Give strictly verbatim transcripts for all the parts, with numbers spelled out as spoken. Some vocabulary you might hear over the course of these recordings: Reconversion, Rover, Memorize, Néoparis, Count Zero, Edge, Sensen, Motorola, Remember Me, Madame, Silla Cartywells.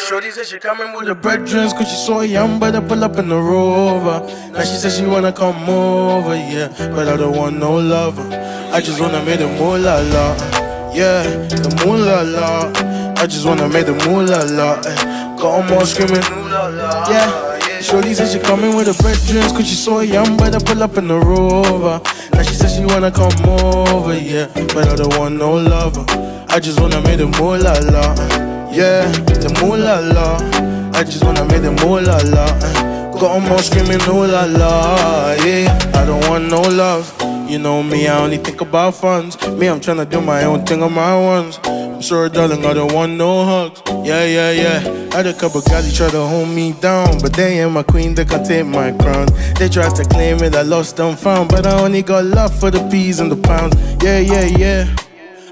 Shorty said she coming with the brethren, cause she so young, but I pull up in the Rover. Now she said she wanna come over, yeah, but I don't want no lover. I just wanna make the moolah la, yeah, the moolah la. I just wanna make the moolah la, got 'em all screaming, yeah. Shorty said she coming with her brethren, cause she so young, but I pull up in the Rover. Now she said she wanna come over, yeah, but I don't want no lover. I just wanna make the moolah la, yeah, the moolah la. I just wanna make the moolah la, got 'em all screaming ooh la la, yeah. I don't want no love, you know me, I only think about funds. Me, I'm tryna do my own thing on my ones. I'm sorry, darling, I don't want no hugs. Yeah, yeah, yeah. Had a couple guys who try to hold me down, but they ain't my queen, they can't take my crown. They tried to claim it, I lost and found, but I only got love for the peas and the pounds. Yeah, yeah, yeah.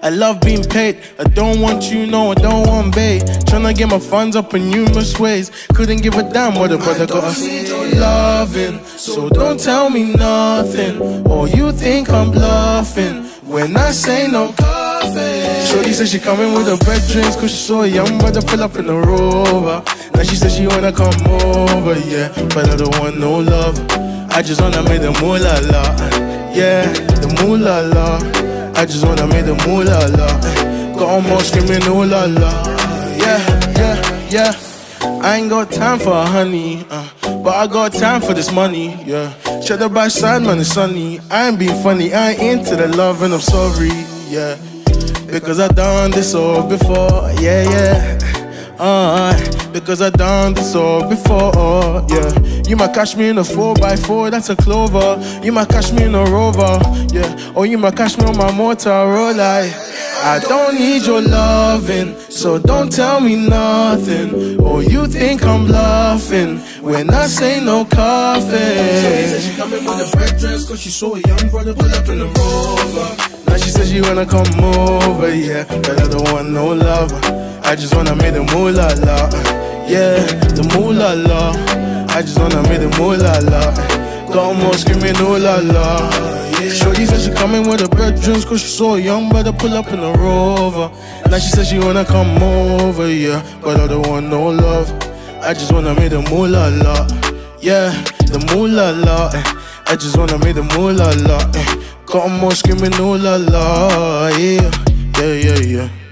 I love being paid, I don't want you, no, I don't want babe. Tryna get my funds up in numerous ways. Couldn't give a damn what a brother got. I don't see you loving, so don't tell me nothing, or you think I'm bluffing when I say no coffee. Shorty said she coming with her brethren, cause she so young, but I pull up in the Rover. Now she said she wanna come over, yeah, but I don't want no love. I just wanna make the moolah la, yeah, the moolah la. I just wanna make the moolah la, got 'em all screaming ooh la la. Yeah, yeah, yeah. I ain't got time for a honey, uh, but I got time for this money, yeah. Cheddar by side, man, it's sunny. I ain't being funny, I ain't into the love and I'm sorry, yeah. Because I done this all before, yeah, yeah. Uh, because I done this all before, yeah. You might catch me in a four by four, that's a Clover. You might catch me in a Rover, yeah. Or you might catch me on my Motorola. I don't need your loving, so don't tell me nothing, or you think I'm bluffing when I say no coffee. She said she coming with a red dress, cause she saw a young brother pull up in a Rover. Now she said she wanna come over, yeah, but I don't want no lover. I just wanna make the moolah la, yeah, the moolah la. I just wanna make the moolah la, got 'em all screaming ooh la la, yeah. Shorty said she coming with her bedrooms, cause she so young, but I pull up in a Rover. Now she said she wanna come over, yeah, but I don't want no love. I just wanna make the moolah la, yeah, the moolah la. I just wanna make the moolah la, got 'em all screaming ooh la la, yeah, yeah, yeah, yeah.